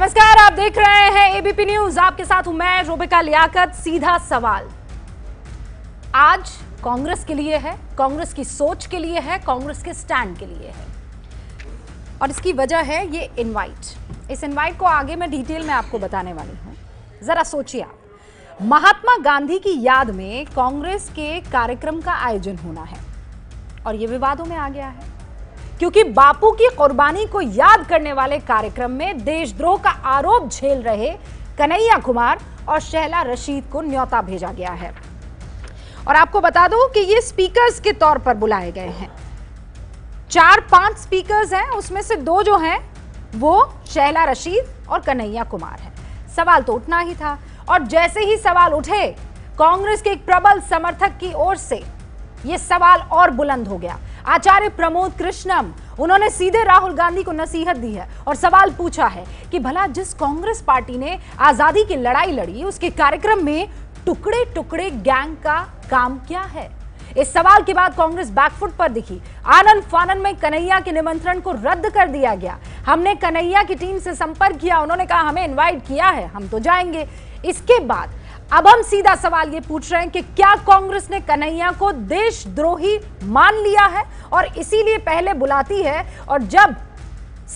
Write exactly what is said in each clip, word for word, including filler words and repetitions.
नमस्कार, आप देख रहे हैं एबीपी न्यूज। आपके साथ हूं मैं रूबिका लियाकत। सीधा सवाल आज कांग्रेस के लिए है, कांग्रेस की सोच के लिए है, कांग्रेस के स्टैंड के लिए है, और इसकी वजह है ये इनवाइट। इस इनवाइट को आगे मैं डिटेल में आपको बताने वाली हूं। जरा सोचिए आप, महात्मा गांधी की याद में कांग्रेस के कार्यक्रम का आयोजन होना है और ये विवादों में आ गया है, क्योंकि बापू की कुर्बानी को याद करने वाले कार्यक्रम में देशद्रोह का आरोप झेल रहे कन्हैया कुमार और शेहला रशीद को न्योता भेजा गया है। और आपको बता दूं कि ये स्पीकर्स के तौर पर बुलाए गए हैं। चार पांच स्पीकर्स हैं, उसमें से दो जो हैं वो शेहला रशीद और कन्हैया कुमार हैं। सवाल तो उठना ही था, और जैसे ही सवाल उठे कांग्रेस के एक प्रबल समर्थक की ओर से ये सवाल और बुलंद हो गया। आचार्य प्रमोद कृष्णम, उन्होंने सीधे राहुल गांधी को नसीहत दी है और सवाल पूछा है कि भला जिस कांग्रेस पार्टी ने आजादी की लड़ाई लड़ी उसके कार्यक्रम में टुकड़े टुकड़े गैंग का काम क्या है। इस सवाल के बाद कांग्रेस बैकफुट पर दिखी। आनंद फानन में कन्हैया के निमंत्रण को रद्द कर दिया गया। हमने कन्हैया की टीम से संपर्क किया, उन्होंने कहा हमें इन्वाइट किया है, हम तो जाएंगे। इसके बाद अब हम सीधा सवाल ये पूछ रहे हैं कि क्या कांग्रेस ने कन्हैया को देशद्रोही मान लिया है और इसीलिए पहले बुलाती है और जब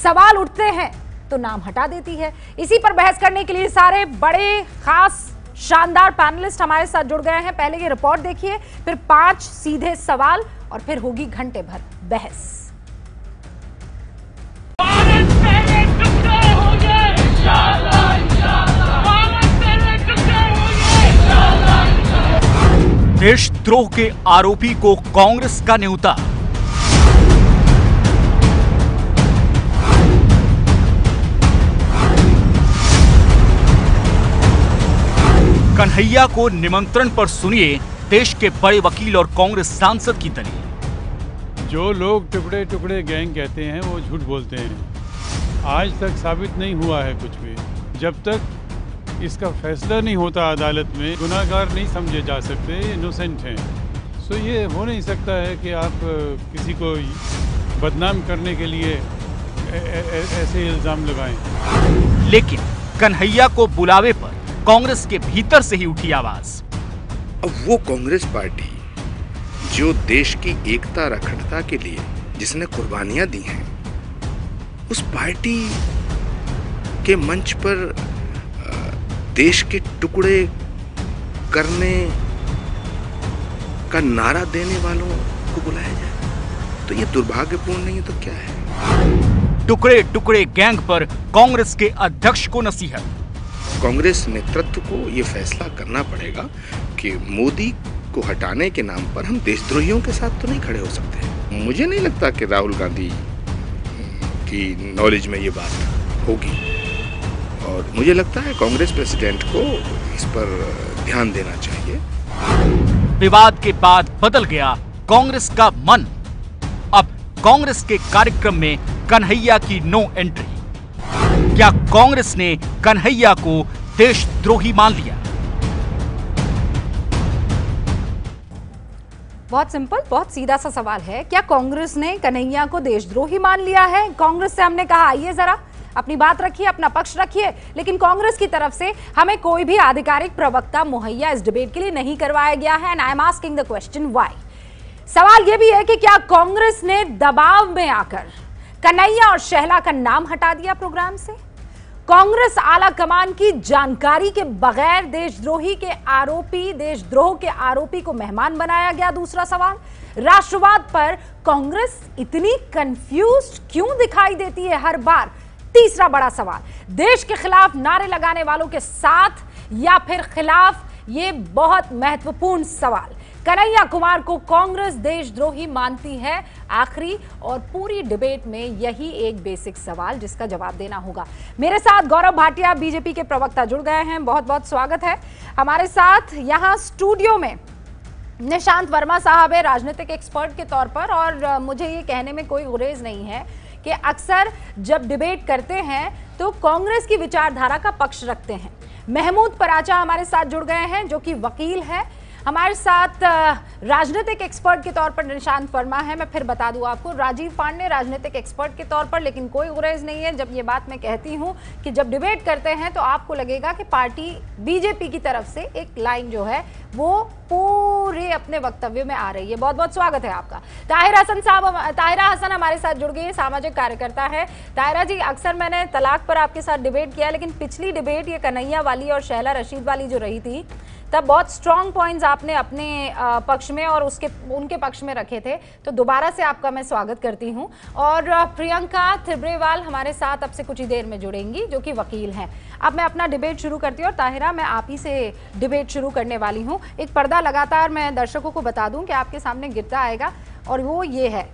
सवाल उठते हैं तो नाम हटा देती है। इसी पर बहस करने के लिए सारे बड़े खास शानदार पैनलिस्ट हमारे साथ जुड़ गए हैं। पहले ये रिपोर्ट देखिए, फिर पांच सीधे सवाल और फिर होगी घंटे भर बहस। देशद्रोह के आरोपी को कांग्रेस का न्योता। कन्हैया को निमंत्रण पर सुनिए देश के बड़े वकील और कांग्रेस सांसद की दलील। जो लोग टुकड़े टुकड़े गैंग कहते हैं वो झूठ बोलते हैं। आज तक साबित नहीं हुआ है कुछ भी। जब तक इसका फैसला नहीं होता अदालत में, गुनाहगार नहीं समझे जा सकते, इनोसेंट हैं। सो ये हो नहीं सकता है कि आप किसी को बदनाम करने के लिए ऐसे इल्ज़ाम लगाएं। लेकिन कन्हैया को बुलावे पर कांग्रेस के भीतर से ही उठी आवाज। अब वो कांग्रेस पार्टी जो देश की एकता अखंडता के लिए जिसने कुर्बानियां दी हैं, उस पार्टी के मंच पर देश के टुकड़े करने का नारा देने वालों को बुलाया जाए तो ये दुर्भाग्यपूर्ण नहीं है तो क्या है। टुकड़े टुकड़े गैंग पर कांग्रेस के अध्यक्ष को नसीहत। कांग्रेस नेतृत्व को ये फैसला करना पड़ेगा कि मोदी को हटाने के नाम पर हम देशद्रोहियों के साथ तो नहीं खड़े हो सकते। मुझे नहीं लगता कि राहुल गांधी की नॉलेज में ये बात होगी और मुझे लगता है कांग्रेस प्रेसिडेंट को इस पर ध्यान देना चाहिए। विवाद के बाद बदल गया कांग्रेस का मन। अब कांग्रेस के कार्यक्रम में कन्हैया की नो एंट्री। क्या कांग्रेस ने कन्हैया को देशद्रोही मान लिया? बहुत सिंपल, बहुत सीधा सा सवाल है, क्या कांग्रेस ने कन्हैया को देशद्रोही मान लिया है? कांग्रेस से हमने कहा आइए जरा अपनी बात रखिए, अपना पक्ष रखिए, लेकिन कांग्रेस की तरफ से हमें कोई भी आधिकारिक प्रवक्ता मुहैया इस डिबेट के लिए नहीं करवाया गया है। And I am asking the question why. सवाल यह भी है कि क्या कांग्रेस ने दबाव में आकर कन्हैया और शेहला का नाम हटा दिया प्रोग्राम से? कांग्रेस आला कमान की जानकारी के बगैर देशद्रोही के आरोपी देशद्रोह के आरोपी को मेहमान बनाया गया। दूसरा सवाल, राष्ट्रवाद पर कांग्रेस इतनी कंफ्यूज क्यों दिखाई देती है हर बार? तीसरा बड़ा सवाल, देश के खिलाफ नारे लगाने वालों के साथ या फिर खिलाफ, ये बहुत महत्वपूर्ण सवाल। कन्हैया कुमार को कांग्रेस देशद्रोही मानती है? आखिरी और पूरी डिबेट में यही एक बेसिक सवाल जिसका जवाब देना होगा। मेरे साथ गौरव भाटिया, बीजेपी के प्रवक्ता, जुड़ गए हैं। बहुत बहुत स्वागत है। हमारे साथ यहाँ स्टूडियो में निशांत वर्मा साहब है, राजनीतिक एक्सपर्ट के तौर पर, और मुझे ये कहने में कोई गुरेज नहीं है कि अक्सर जब डिबेट करते हैं तो कांग्रेस की विचारधारा का पक्ष रखते हैं। महमूद पराचा हमारे साथ जुड़ गए हैं जो कि वकील हैं, हमारे साथ राजनीतिक एक्सपर्ट के तौर पर निशांत वर्मा है। मैं फिर बता दूं आपको, राजीव पांडे राजनीतिक एक्सपर्ट के तौर पर, लेकिन कोई गुरेज नहीं है। जब ये बात मैं कहती हूं कि जब डिबेट करते हैं तो आपको लगेगा कि पार्टी बीजेपी की तरफ से एक लाइन जो है वो पूरे अपने वक्तव्य में आ रही है। बहुत बहुत स्वागत है आपका। ताहिरा हसन साहब, ताहिरा हसन हमारे साथ जुड़ गई, सामाजिक कार्यकर्ता है। ताहिरा जी, अक्सर मैंने तलाक पर आपके साथ डिबेट किया, लेकिन पिछली डिबेट ये कन्हैया वाली और शहला रशीद वाली जो रही थी, तब बहुत स्ट्रॉन्ग पॉइंट्स आपने अपने पक्ष में और उसके उनके पक्ष में रखे थे, तो दोबारा से आपका मैं स्वागत करती हूं। और प्रियंका त्रिब्रेवाल हमारे साथ अब से कुछ ही देर में जुड़ेंगी, जो कि वकील हैं। अब मैं अपना डिबेट शुरू करती हूं और ताहिरा, मैं आप ही से डिबेट शुरू करने वाली हूं। एक पर्दा लगातार मैं दर्शकों को बता दूं कि आपके सामने गिरता आएगा, और वो ये है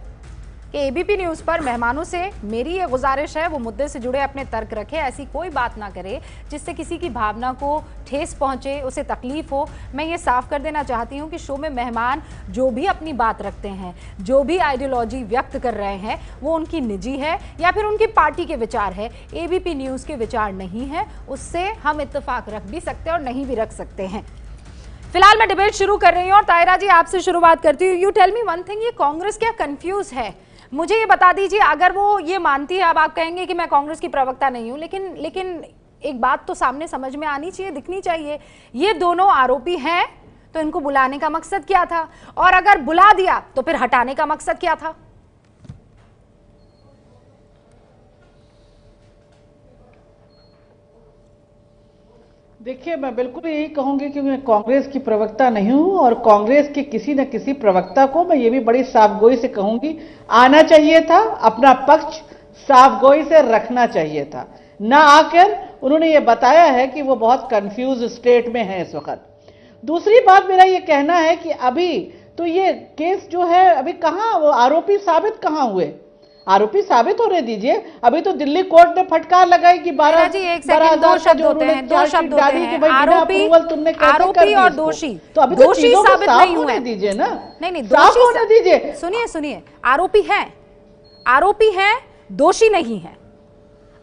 कि एबीपी न्यूज़ पर मेहमानों से मेरी ये गुजारिश है, वो मुद्दे से जुड़े अपने तर्क रखें, ऐसी कोई बात ना करें जिससे किसी की भावना को ठेस पहुंचे, उसे तकलीफ हो। मैं ये साफ कर देना चाहती हूं कि शो में मेहमान जो भी अपनी बात रखते हैं, जो भी आइडियोलॉजी व्यक्त कर रहे हैं, वो उनकी निजी है या फिर उनकी पार्टी के विचार है, एबीपी न्यूज़ के विचार नहीं है। उससे हम इत्तेफाक रख भी सकते हैं और नहीं भी रख सकते हैं। फिलहाल मैं डिबेट शुरू कर रही हूँ और ताहिरा जी आपसे शुरुआत करती हूँ। You tell me one thing, ये कांग्रेस क्या कंफ्यूज है? मुझे ये बता दीजिए, अगर वो ये मानती है, अब आप कहेंगे कि मैं कांग्रेस की प्रवक्ता नहीं हूँ, लेकिन लेकिन एक बात तो सामने समझ में आनी चाहिए, दिखनी चाहिए। ये दोनों आरोपी हैं, तो इनको बुलाने का मकसद क्या था? और अगर बुला दिया तो फिर हटाने का मकसद क्या था? देखिए, मैं बिल्कुल यही कहूंगी कि मैं कांग्रेस की प्रवक्ता नहीं हूं, और कांग्रेस के किसी न किसी प्रवक्ता को मैं ये भी बड़ी साफगोई से कहूंगी, आना चाहिए था, अपना पक्ष साफगोई से रखना चाहिए था। ना आकर उन्होंने ये बताया है कि वो बहुत कंफ्यूज स्टेट में है इस वक्त। दूसरी बात, मेरा ये कहना है कि अभी तो ये केस जो है, अभी कहाँ वो आरोपी साबित कहाँ हुए? आरोपी साबित होने दीजिए। अभी तो दिल्ली कोर्ट ने फटकार लगाई कि बारह दो शब्द होते हैं, दो शब्द होते हैं, आरोपी तुमने आरोपी और दोषी। तो अभी दोषी साबित नहीं हुए, दीजिए ना, नहीं नहीं साफ होने दीजिए। सुनिए सुनिए, आरोपी है, आरोपी है, दोषी नहीं है।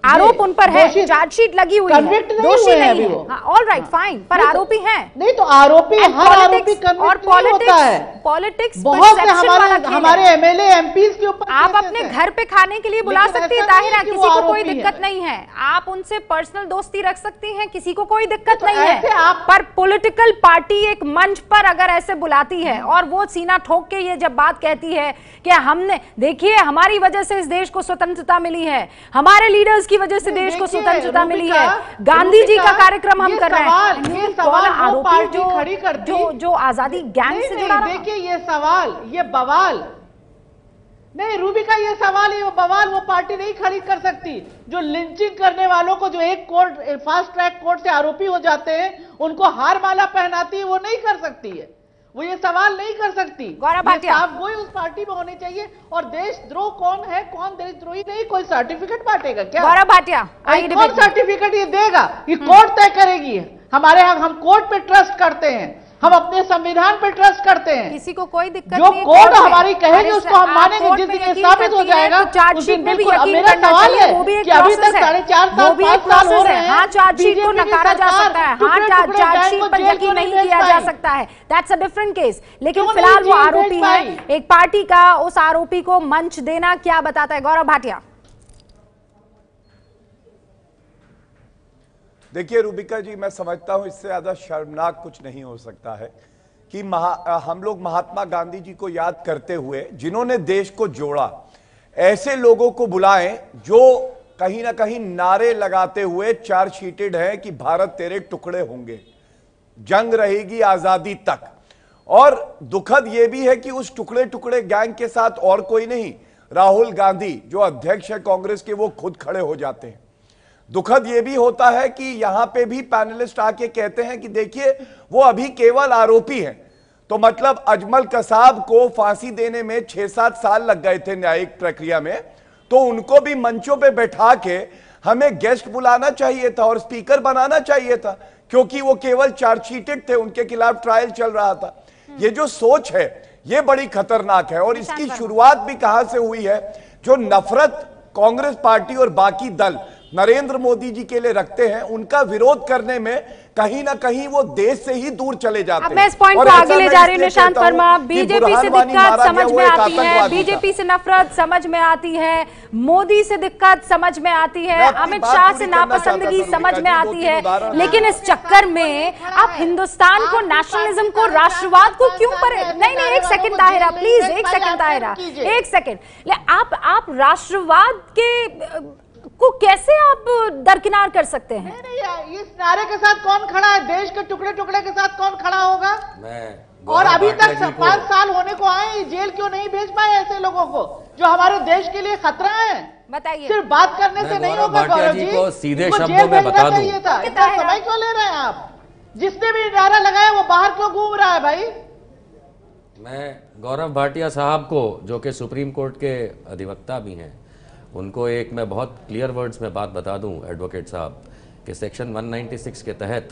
आरोप उन पर है, चार्जशीट लगी हुई है, दोषी नहीं है। ऑल राइट, फाइन, पर आरोपी हैं। नहीं तो आरोपी, हर आरोपी कन्विक्ट नहीं होता है। पॉलिटिक्स बहुत है हमारे हमारे एमएलए एमपीज के ऊपर। आप अपने घर पे खाने के लिए बुला सकती है ताहिरा, किसी को कोई दिक्कत नहीं है, आप उनसे पर्सनल दोस्ती रख सकती हैं, किसी को कोई दिक्कत नहीं है। पर पॉलिटिकल पार्टी एक मंच पर अगर ऐसे बुलाती है और वो सीना ठोक के ये जब बात कहती है कि हमने, देखिए हमारी वजह से इस देश को स्वतंत्रता मिली है, हमारे लीडर्स वजह से देश को स्वतंत्रता मिली है, गांधी जी का कार्यक्रम हम कर रहे हैं। कौन आरोपी जो खड़ी कर जो जो आजादी गैंग से जुड़ा? देखिए ये सवाल, ये बवाल नहीं रूबिका, ये सवाल ये बवाल वो पार्टी नहीं खड़ी कर सकती जो लिंचिंग करने वालों को, जो एक कोर्ट फास्ट ट्रैक कोर्ट से आरोपी हो जाते हैं, उनको हार माला पहनाती है, वो नहीं कर सकती है, वो ये सवाल नहीं कर सकती। आप वही उस पार्टी में होने चाहिए। और देशद्रोह कौन है, कौन देशद्रोही नहीं, कोई सर्टिफिकेट बांटेगा क्या? गौरव भाटिया, कौन सर्टिफिकेट ये देगा? ये कोर्ट तय करेगी। हमारे यहाँ हम कोर्ट पे ट्रस्ट करते हैं, हम अपने संविधान पे ट्रस्ट करते हैं। किसी को कोई दिक्कत नहीं, जो कोर्ट हमारी कहेगी उसको हम मानेंगे। जिस दिन साबित हो जाएगा उस दिन बिल्कुल। मेरा सवाल है कि अभी तक साढ़े चार साल पाँच साल हो रहे हैं, हाँ चार्जशीट को नकारा जा सकता है, हाँ चार्जशीट पर यकीन नहीं किया जा सकता है, दैट्स अ डिफरेंट केस। लेकिन फिलहाल वो आरोपी है, एक पार्टी का उस आरोपी को मंच देना क्या बताता है? गौरव भाटिया, देखिए रूबिका जी, मैं समझता हूँ इससे ज़्यादा शर्मनाक कुछ नहीं हो सकता है कि महा, हम लोग महात्मा गांधी जी को याद करते हुए, जिन्होंने देश को जोड़ा, ऐसे लोगों को बुलाएं जो कहीं ना कहीं नारे लगाते हुए चार्जशीटेड हैं कि भारत तेरे टुकड़े होंगे, जंग रहेगी आज़ादी तक। और दुखद ये भी है कि उस टुकड़े टुकड़े गैंग के साथ और कोई नहीं, राहुल गांधी जो अध्यक्ष है कांग्रेस के, वो खुद खड़े हो जाते हैं। दुखद यह भी होता है कि यहां पे भी पैनलिस्ट आके कहते हैं कि देखिए वो अभी केवल आरोपी हैं, तो मतलब अजमल कसाब को फांसी देने में छह सात साल लग गए थे न्यायिक प्रक्रिया में, तो उनको भी मंचों पे बैठा के हमें गेस्ट बुलाना चाहिए था और स्पीकर बनाना चाहिए था, क्योंकि वो केवल चार्जशीटेड थे, उनके खिलाफ ट्रायल चल रहा था। ये जो सोच है ये बड़ी खतरनाक है, और इसकी शुरुआत भी कहां से हुई है? जो नफरत कांग्रेस पार्टी और बाकी दल नरेंद्र मोदी जी के लिए रखते हैं, उनका विरोध करने में कहीं ना कहीं वो देश से ही दूर चले जाते हैं। अब मैं इस पॉइंट को आगे ले जा रही हूं निशांत वर्मा। बीजेपी से दिक्कत समझ में आती है, बीजेपी से नफरत समझ में आती है, मोदी से दिक्कत समझ में आती है, अमित शाह से नापसंदगी समझ में आती है, लेकिन इस चक्कर में आप हिंदुस्तान को, नेशनलिज्म को, राष्ट्रवाद को क्यों पर नहीं नहीं एक सेकंड ताहिरा प्लीज, एक सेकंड ताहिरा एक सेकंड आप आप राष्ट्रवाद के को कैसे आप दरकिनार कर सकते हैं? नहीं नहीं, इस नारे के साथ कौन खड़ा है? देश के टुकड़े टुकड़े के साथ कौन खड़ा होगा? मैं। और अभी तक पांच साल होने को आए, जेल क्यों नहीं भेज पाए ऐसे लोगों को जो हमारे देश के लिए खतरा है? बताइए। सिर्फ बात करने से नहीं होगा गौरव जी, सीधे शब्दों में बता दूं, इतना समय क्यों ले रहे हैं आप? जिसने भी नारा लगाया वो बाहर क्यों घूम रहा है भाई? मैं गौरव भाटिया साहब को, जो कि सुप्रीम कोर्ट के अधिवक्ता भी हैं, उनको एक मैं बहुत क्लियर वर्ड्स में बात बता दूं एडवोकेट साहब कि सेक्शन एक सौ छियानवे के तहत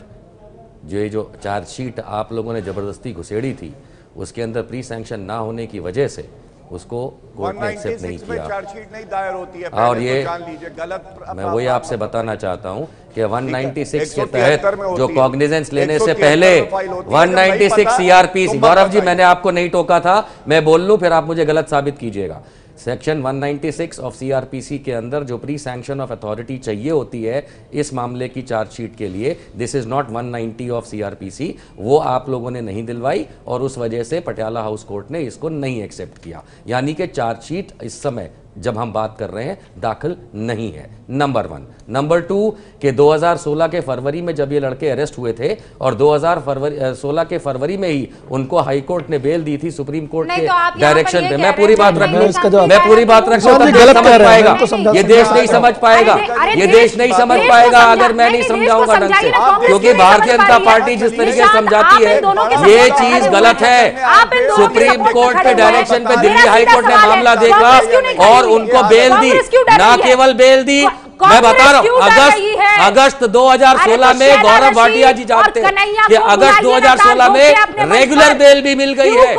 जो ये जो चार्जशीट आप लोगों ने ज़बरदस्ती घुसेड़ी थी, उसके अंदर प्री सैंक्शन ना होने की वजह से उसको कोर्ट ने एक्सेप्ट नहीं किया। चार्जशीट नहीं दायर होती है, और ये गलत, मैं वही आपसे बताना चाहता हूँ कि एक सौ छियानवे के तहत जो कॉग्निजेंस लेने से पहले एक सौ छियानवे सीआरपी। गौरव जी मैंने आपको नहीं टोका था, मैं बोल लूँ फिर आप मुझे गलत साबित कीजिएगा। सेक्शन एक सौ छियानवे ऑफ सीआरपीसी के अंदर जो प्री सैंक्शन ऑफ अथॉरिटी चाहिए होती है इस मामले की चार्जशीट के लिए, दिस इज नॉट एक सौ नब्बे ऑफ सीआरपीसी, वो आप लोगों ने नहीं दिलवाई और उस वजह से पटियाला हाउस कोर्ट ने इसको नहीं एक्सेप्ट किया। यानी कि चार्जशीट इस समय जब हम बात कर रहे हैं दाखिल नहीं है, नंबर वन। नंबर टू के दो हज़ार सोलह के फरवरी में जब ये लड़के अरेस्ट हुए थे और दो हज़ार सोलह के फरवरी में ही उनको हाई कोर्ट ने बेल दी थी सुप्रीम कोर्ट के तो डायरेक्शन पे। मैं पूरी बात रख लूं, मैं पूरी बात रख लूं, गलत समझ पाएगा ये देश, नहीं समझ पाएगा ये देश, नहीं समझ पाएगा अगर मैं नहीं समझाऊंगा ढंग से, क्योंकि भारतीय जनता पार्टी जिस तरीके से समझाती है ये चीज गलत है। सुप्रीम कोर्ट के डायरेक्शन पे दिल्ली हाई कोर्ट ने मामला देखा और उनको बेल दी, ना केवल बेल दी, मैं बता रहा हूँ अगस्त अगस्त दो हज़ार सोलह में गौरव भाटिया जी जानते हैं कि अगस्त दो हज़ार सोलह में रेगुलर बेल भी मिल गई है,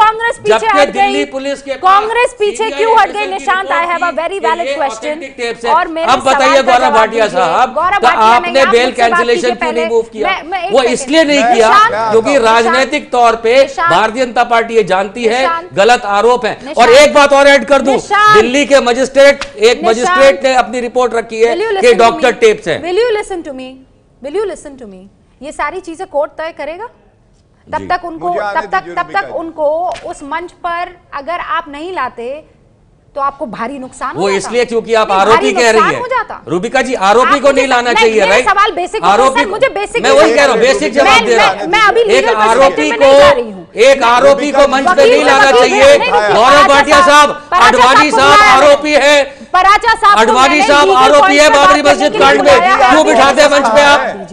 जबकि दिल्ली पुलिस के कांग्रेस पीछे क्यों हट गई? Nishant I have a very valid question. और अब बताइए गौरव भाटिया साहब आपने बेल कैंसिलेशन क्यों नहीं मूव किया? वो इसलिए नहीं किया क्योंकि राजनीतिक तौर पर भारतीय जनता पार्टी ये जानती है गलत आरोप है। और एक बात और ऐड कर दूं, दिल्ली के मजिस्ट्रेट, एक मजिस्ट्रेट ने अपनी रिपोर्ट रखी है कि डॉक्टर टेप्स हैं। Will you listen to me? Will you listen to me? ये सारी चीजें कोर्ट तय करेगा। तब तक उनको तब तक तब तक उनको उस मंच पर अगर आप नहीं लाते तो आपको भारी नुकसान वो हो जाता। इसलिए क्योंकि आप आरोपी कह रही है रूबिका जी, आरोपी को नहीं लाना चाहिए राइट? सवाल बेसिक आरोपी, मुझे बेसिक मैं वही कह रहा हूँ, बेसिक जवाब दे रहा हूँ। मैं अभी एक आरोपी को एक आरोपी को मंच पे नहीं लाना चाहिए। गौरव भाटिया साहब, आडवाणी साहब आरोपी है, पराचा साहब आडवाणी साहब आरोपी है बाबरी मस्जिद कांड में, क्यों बिठाते हैं मंच पे आप?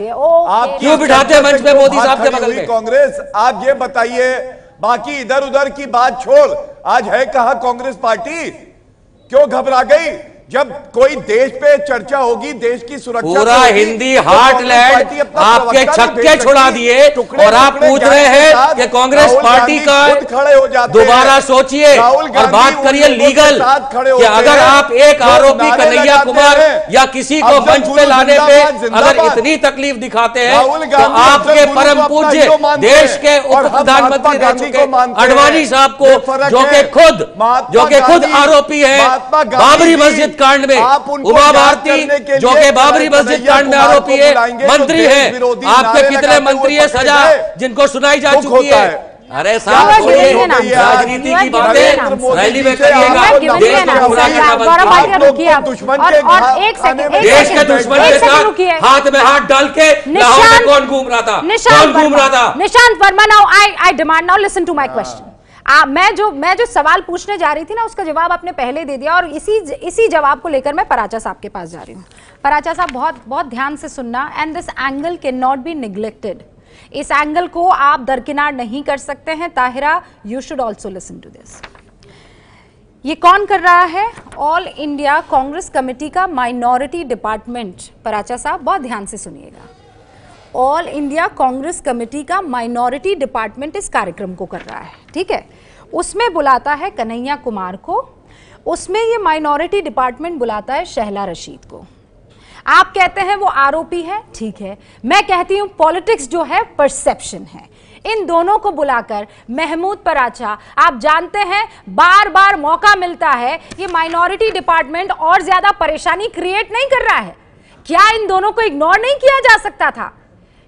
आप क्यों बिठाते हैं मंच पे मोदी साहब के बगल में? कांग्रेस आप ये बताइए, बाकी इधर उधर की बात छोड़, आज है कहाँ कांग्रेस पार्टी? क्यों घबरा गई? जब कोई देश पे चर्चा होगी देश की सुरक्षा, पूरा हिंदी हार्टलैंड आपके छक्के छुड़ा दिए और आप पूछ रहे हैं कि कांग्रेस पार्टी का खड़े हो जाते, दोबारा सोचिए और बात करिए लीगल कि अगर आप एक आरोपी कन्हैया कुमार या किसी को मंच पे लाने पे अगर इतनी तकलीफ दिखाते हैं तो आपके परम पूज्य देश के उप प्रधानमंत्री रह चुके अडवाणी साहब को, जो के खुद जो के खुद आरोपी है बाबरी मस्जिद कांड में, उमा भारती जो के बाबरी मस्जिद कांड में आरोपी है, मंत्री है, आपके कितने मंत्री है सजा जिनको सुनाई जा चुकी है? अरे साहब राजनीति की बातें रैली में करिएगा, देश के दुश्मन के साथ हाथ में हाथ डाल के लाहौर में कौन घूम रहा था? कौन घूम रहा था? Nishant Verma now I I demand now listen to my question. आ, मैं जो मैं जो सवाल पूछने जा रही थी ना उसका जवाब आपने पहले दे दिया और इसी इसी जवाब को लेकर मैं पराचा साहब के पास जा रही हूँ। पराचा साहब बहुत बहुत ध्यान से सुनना, and this angle can not be neglected, इस एंगल को आप दरकिनार नहीं कर सकते हैं। Tahira you should also listen to this. ये कौन कर रहा है? ऑल इंडिया कांग्रेस कमेटी का माइनॉरिटी डिपार्टमेंट। पराचा साहब बहुत ध्यान से सुनिएगा, ऑल इंडिया कांग्रेस कमेटी का माइनॉरिटी डिपार्टमेंट इस कार्यक्रम को कर रहा है, ठीक है? उसमें बुलाता है कन्हैया कुमार को, उसमें ये माइनॉरिटी डिपार्टमेंट बुलाता है शहला रशीद को। आप कहते हैं वो आरोपी है, ठीक है, मैं कहती हूँ पॉलिटिक्स जो है परसेप्शन है। इन दोनों को बुलाकर महमूद पराचा, आप जानते हैं बार बार मौका मिलता है, ये माइनॉरिटी डिपार्टमेंट और ज्यादा परेशानी क्रिएट नहीं कर रहा है क्या? इन दोनों को इग्नोर नहीं किया जा सकता था?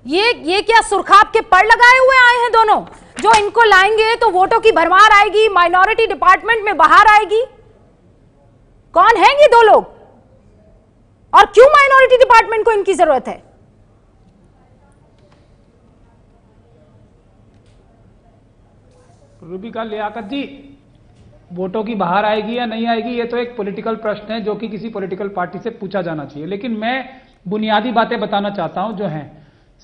ये ये क्या सुरखाब के पर लगाए हुए आए हैं दोनों? जो इनको लाएंगे तो वोटों की भरमार आएगी, माइनॉरिटी डिपार्टमेंट में बाहर आएगी। कौन है ये दो लोग और क्यों माइनॉरिटी डिपार्टमेंट को इनकी जरूरत है? रूबिका लियाकत जी, वोटों की बाहर आएगी या नहीं आएगी ये तो एक पॉलिटिकल प्रश्न है जो कि किसी पॉलिटिकल पार्टी से पूछा जाना चाहिए, लेकिन मैं बुनियादी बातें बताना चाहता हूं जो हैं।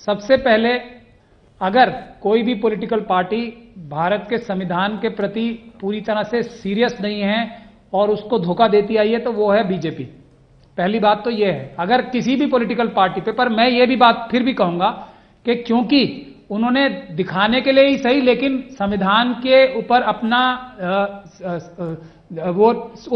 सबसे पहले, अगर कोई भी पॉलिटिकल पार्टी भारत के संविधान के प्रति पूरी तरह से सीरियस नहीं है और उसको धोखा देती आई है तो वो है बीजेपी। पहली बात तो ये है, अगर किसी भी पॉलिटिकल पार्टी पे। पर मैं ये भी बात फिर भी कहूँगा कि क्योंकि उन्होंने दिखाने के लिए ही सही, लेकिन संविधान के ऊपर अपना आ, आ, आ, वो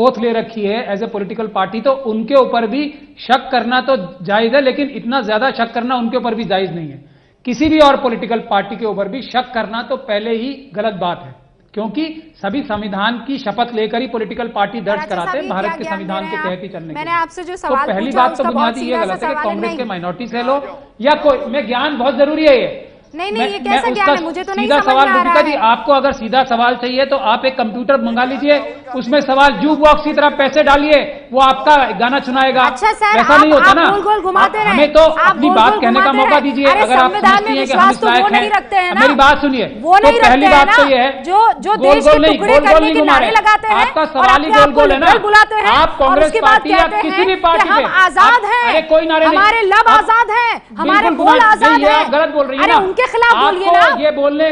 ओथ ले रखी है एज ए पॉलिटिकल पार्टी, तो उनके ऊपर भी शक करना तो जायज है, लेकिन इतना ज्यादा शक करना उनके ऊपर भी जायज नहीं है। किसी भी और पॉलिटिकल पार्टी के ऊपर भी शक करना तो पहले ही गलत बात है, क्योंकि सभी संविधान की शपथ लेकर ही पॉलिटिकल पार्टी दर्ज कराते हैं, भारत के संविधान के तहत ही चलने के। मैंने आपसे जो सवाल, पहली बात तो बुनियादी ये गलत है कि कांग्रेस के माइनॉरिटी से लो या कोई, मैं ज्ञान बहुत जरूरी है ये नहीं नहीं ये कैसा ज्ञान है, मुझे तो नहीं समझ में आ रहा है। आपको अगर सीधा सवाल चाहिए तो आप एक कंप्यूटर मंगा लीजिए, उसमें सवाल जू बॉक्स की तरह पैसे डालिए, वो आपका गाना सुनाएगा। अच्छा सर, ऐसा नहीं होता ना, गोल-गोल घुमाते रहे, हमें तो अपनी बात कहने का मौका दीजिए। अगर आप नहीं रखते हैं, मेरी बात सुनिए, वो नहीं, पहली बात तो ये है जो जो गोल गोल नहीं, गोल गोल नहीं घुमा रहे, आपका सवाल ही गोल गोल है ना। आप कांग्रेस पार्टी या किसी भी पार्टी में आजाद है, कोई नारे, हमारे लब आजाद है, हमारे बोल आजाद है, आप गलत बोल रही है ना। आपको ये बोलने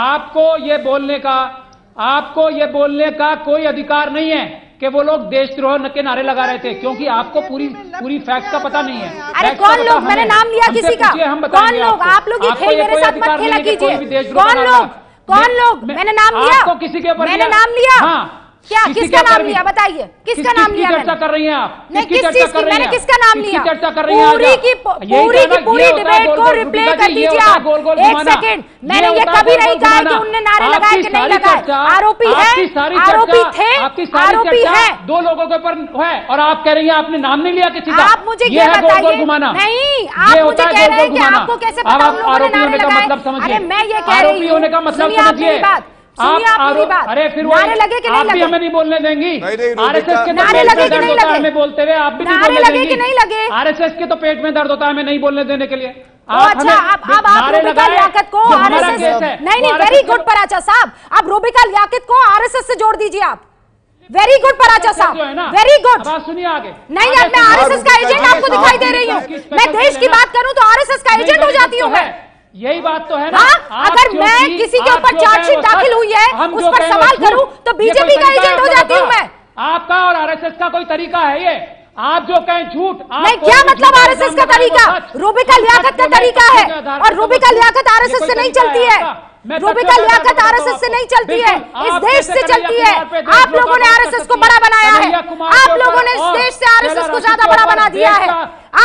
आपको ये बोलने का आपको ये बोलने का कोई अधिकार नहीं है कि वो लोग देशद्रोह के नारे लगा रहे थे, क्योंकि आपको पूरी पूरी फैक्ट का पता नहीं है। अरे कौन लोग, मैंने नाम लिया किसी का, कौन लोग? आप लोग ये खेल मेरे साथ मत खेला कीजिए। कौन लोग कौन लोग मैंने नाम लिया आपको किसी के ऊपर? मैंने नाम लिया, क्या किसका नाम लिया बताइए? किसका नाम लिया? चर्चा कर रही हैं आप, नहीं किस चीज की? मैंने किसका नाम लिया? चर्चा कर रही हैं पूरी की पूरी की पूरी डिबेट को रिप्ले कर दीजिए आप। एक सेकंड, मैंने ये कभी नहीं कहा कि उनने नारे लगाए कि नहीं लगाए। आरोपी है, आरोपी थे, आरोपी है, दो लोगों के ऊपर है, और आप कह रही हैं आपने नाम नहीं लिया किसी का। आप मुझे ये बताइए, नहीं आप मुझे कह रहे हैं कि आपको कैसे पता उन लोगों ने नारे लगाए? अरे मैं ये कह रही हूँ आरोपी होने का मतलब समझिए। आप आरोप, अरे फिर नारे लगे कि नहीं लगे, हमें नहीं बोलने देंगी। आरएसएस के नारे लगे कि नहीं लगे, हमें बोलते हुए आप भी नहीं बोलने देंगी। कि नहीं लगे, आरएसएस के तो पेट में दर्द होता है, हमें नहीं बोलने देने के लिए। अच्छा, अब अब आप रूबिका लियाकत को आरएसएस, नहीं नहीं वेरी गुड पराचा साहब, आप रूबिका लियाकत को आरएसएस से जोड़ दीजिए आप। वेरी गुड पराचा साहब, वेरी गुड। सुनिए आगे, नहीं यार मैं आरएसएस का एजेंट आपको दिखाई दे रही हूँ? मैं देश की बात करूँ तो आरएसएस का एजेंट हो जाती हूँ मैं, यही बात तो है ना। अगर मैं किसी के ऊपर चार्जशीट दाखिल हुई है उस पर सवाल करूं तो बीजेपी का एजेंट हो जाती हूं मैं। आपका और आरएसएस का कोई तरीका है ये? आप जो कहें झूठ, मैं क्या मतलब आरएसएस का तरीका रूबिका लियाकत का तरीका है, और रूबिका लियाकत आरएसएस से नहीं चलती है, रूबिका लियाकत आरएसएस से नहीं चलती है, इस देश से चलती है। आप लोगों ने आरएसएस को बड़ा बनाया है, आप लोगों ने इस देश से आरएसएस को ज्यादा बड़ा बना दिया है,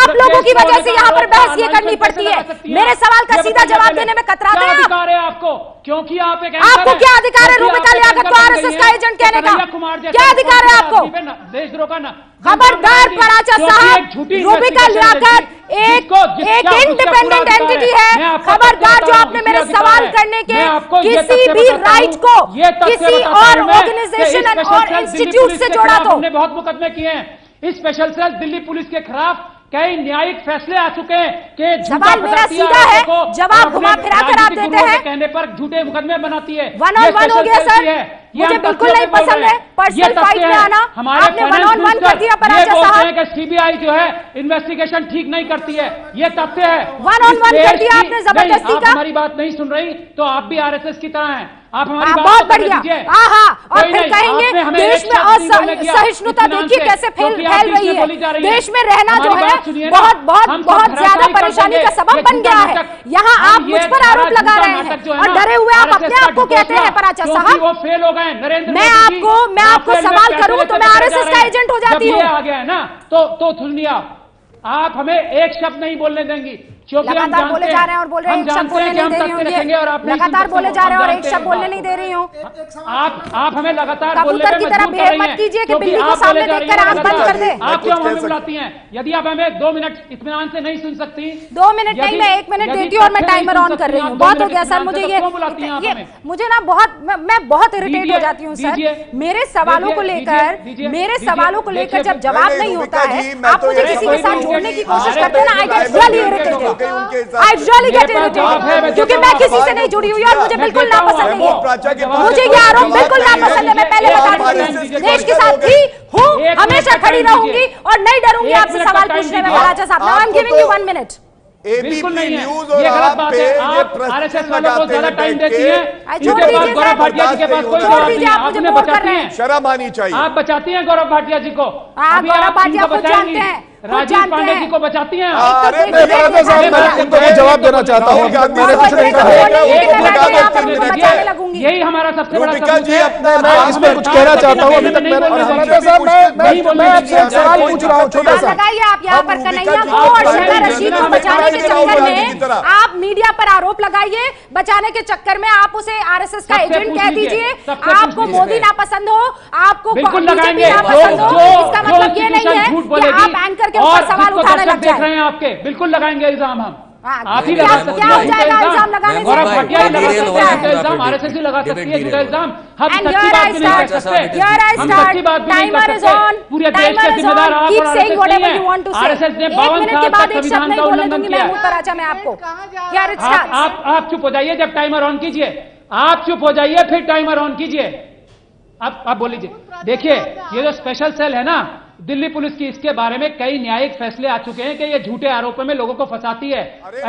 आप लोगों की वजह से यहाँ पर बहस ये करनी पड़ती है। मेरे सवाल का सीधा जवाब देने में कतराते हैं आप। आपको क्योंकि आप एक, आपको क्या अधिकार है रूबिका लियाकत को आरएसएस का एजेंट कहने का? क्या अधिकार है आपको? देशद्रोह का। खबरदार पराचा साहब, रूबिका लियाकत एक एक इंडिपेंडेंट एंटिटी है। खबरदार, जो आपने मेरे सवाल करने के किसी भी राइट को किसी और ऑर्गेनाइजेशन और इंस्टीट्यूट से जोड़ा तो। हमने बहुत मुकदमे किए हैं, स्पेशल सेल दिल्ली पुलिस के खिलाफ कई न्यायिक फैसले आ चुके हैं। सवाल मेरा सीधा है, जवाब घुमा फिरा कर आप देते हैं, कहने पर झूठे मुकदमे बनाती है। वन ऑन वन हो गया सर, मुझे बिल्कुल नहीं पसंद है पर्सनल फाइट में आना। आपने वन ऑन वन कर दिया पराचा साहब। सीबीआई जो है इन्वेस्टिगेशन ठीक नहीं करती है, ये तथ्य है। वन ऑन वन कर दिया आपने जबरदस्ती का। हमारी बात नहीं सुन रही तो आप भी आरएसएस की तरह है। आप हमारी बात बहुत बढ़िया, हाँ हाँ, और फिर कहेंगे देश में असहिष्णुता देखिए कैसे फैल फैल रही है। देश में रहना जो है बहुत बहुत बहुत ज्यादा परेशानी का सबब बन गया है। यहाँ आप मुझ पर आरोप लगा रहे हैं और डरे हुए आप अपने आप को कहते हैं पराचा साहब। वो फेल हो गए नरेंद्र, मैं आपको मैं आपको सवाल करूँ तो मैं आरएसएस का एजेंट हो जाती हूँ। तो सुनिए आप, आप हमें एक शब्द नहीं बोलने देंगी। लगातार बोले जा रहे हैं और बोल रहे हैं एक शब्द बोलने नहीं दे रही हूँ। लगातार बोले जा रहे हैं और एक शब्द बोलने नहीं दे रही हूँ। आप आप हमें लगातार कबूतर की तरह बिहेव मत कीजिए कि बिल्ली को सामने देखकर आंख बंद कर दे। आप क्यों हमें बुलाती हैं? यदि आप हमें दो मिनट इत्मीनान से नहीं सुन सकती, दो मिनट नहीं, मैं एक मिनट देती हूँ और मैं टाइमर ऑन कर रही हूँ। बहुत हो गया सर, मुझे ये मुझे ना बहुत मैं बहुत इरिटेट हो जाती हूँ सर। मेरे सवालों को लेकर मेरे सवालों को लेकर जब जवाब नहीं होता है, आप मुझे किसी के साथ जोड़ने की कोशिश करते हैं ना, I get really irritated. I really get irritated क्योंकि मैं किसी से नहीं जुड़ी हुई और मुझे बिल्कुल नापसंद नहीं है। मुझे ये आरोप बिल्कुल नापसंद है। मैं पहले बता दूंगी, देश के साथ थी, हूँ, हमेशा खड़ी रहूंगी और नहीं डरूंगी आपसे सवाल पूछने में। महाराजा साहब, now I am giving you one minute. बिल्कुल नहीं है, ये गलत बात है। आप आरएसएस वालों को ज्यादा टाइम देती हैं। छोड़ दीजिए गौरव भाटिया जी के पास कोई जवाब नहीं। आप मुझे बचाती हैं, शर्म आनी चाहिए। आप बचाती हैं गौरव भाटिया जी को, आप गौरव भाटिया को जानते हैं, राजीव पांडे जी को बचाती हैं। अरे मैं उनको जवाब देना चाहता हूँ, यही हमारा सबसे बड़ा कहना चाहता हूँ। आप यहाँ पर कन्हैया को और शहला रशीद को बचाने के चक्कर में आप मीडिया पर आरोप लगाइए, बचाने के चक्कर में आप उसे आरएसएस का एजेंट कह दीजिए। आपको मोदी नापसंद हो, आपको बीजेपी नापसंद हो, इसका मतलब ये नहीं है कि आप एंकर के ऊपर सवाल उठाने लग जाएं। देख रहे हैं आपके, बिल्कुल लगाएंगे इल्जाम हम। आप ही लगा सकते हैं। क्या हो जाएगा इल्जाम लगाने से? इल्जाम आरएसएस ही लगा सकती है, इल्जाम हम सच्ची बात नहीं कह सकते। हम सच्ची बात भी नहीं कह सकते। पूरे देश के जिम्मेदार आप और आरएसएस ने बावन साल तक संविधान का उल्लंघन किया। आप आप चुप हो जाइए, जब टाइमर ऑन कीजिए आप चुप हो जाइए, फिर टाइमर ऑन कीजिए। आप आप बोल लीजिए। देखिए, ये जो स्पेशल सेल है ना दिल्ली पुलिस की, इसके बारे में कई न्यायिक फैसले आ चुके हैं कि ये झूठे आरोपों में लोगों को फंसाती है,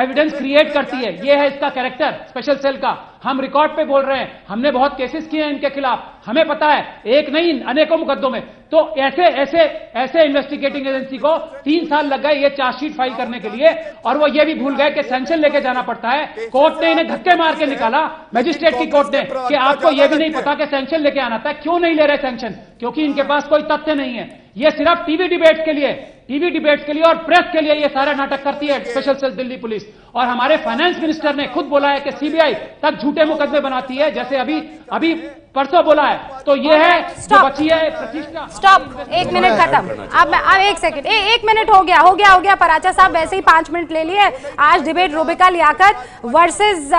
एविडेंस क्रिएट करती है। ये है इसका कैरेक्टर स्पेशल सेल का। हम रिकॉर्ड पे बोल रहे हैं, हमने बहुत केसेस किए हैं इनके खिलाफ, हमें पता है, एक नहीं अनेकों मुकदमों में। तो ऐसे ऐसे ऐसे इन्वेस्टिगेटिंग एजेंसी को तीन साल लग गए ये चार्जशीट फाइल करने के लिए, और वो ये भी भूल गए कि सेंक्शन लेके जाना पड़ता है। कोर्ट ने इन्हें धक्के मार के निकाला, मजिस्ट्रेट की कोर्ट ने, कि आपको ये भी नहीं पता कि सेंक्शन लेके आना था। क्यों नहीं ले रहे सेंक्शन? क्योंकि इनके पास कोई तथ्य नहीं है। ये सिर्फ टीवी डिबेट्स के लिए टीवी डिबेट्स के लिए और प्रेस के लिए ये सारा नाटक करती है स्पेशल सेल दिल्ली पुलिस। और हमारे फाइनेंस मिनिस्टर ने खुद बोला है कि सीबीआई तक झूठे मुकदमे बनाती है, जैसे अभी अभी परसों बोला है। तो ये है जो बची है प्रतिष्ठा। स्टॉप, एक मिनट खत्म। अब अब एक सेकंड, एक मिनट हो गया हो गया हो गया पराचा साहब, वैसे ही पांच मिनट ले लिए। आज डिबेट रूबिका लियाकत वर्सेज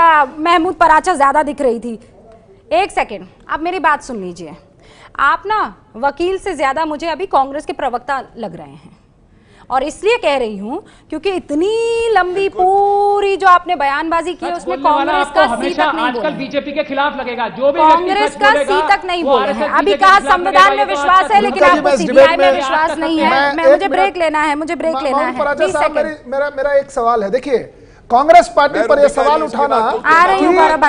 महमूद पराचा ज्यादा दिख रही थी। एक सेकेंड, अब मेरी बात सुन लीजिए। आप ना वकील से ज्यादा मुझे अभी कांग्रेस के प्रवक्ता लग रहे हैं, और इसलिए कह रही हूं क्योंकि इतनी लंबी पूरी जो आपने बयानबाजी की है उसमें कांग्रेस का सी तक नहीं बोला। बीजेपी के खिलाफ लगेगा जो भी, कांग्रेस का सी तक नहीं बोला है। अभी कहा संविधान में विश्वास है, लेकिन आपको सीबीआई में विश्वास नहीं है। मैं मुझे ब्रेक लेना है मुझे ब्रेक लेना है मेरा एक सवाल है। देखिए, कांग्रेस पार्टी पर यह सवाल उठाना